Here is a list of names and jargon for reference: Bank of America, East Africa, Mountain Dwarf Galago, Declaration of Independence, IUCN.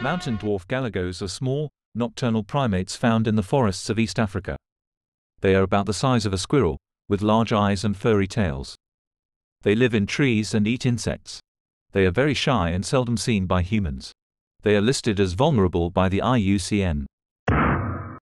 Mountain dwarf galagos are small, nocturnal primates found in the forests of East Africa. They are about the size of a squirrel, with large eyes and furry tails. They live in trees and eat insects. They are very shy and seldom seen by humans. They are listed as vulnerable by the IUCN.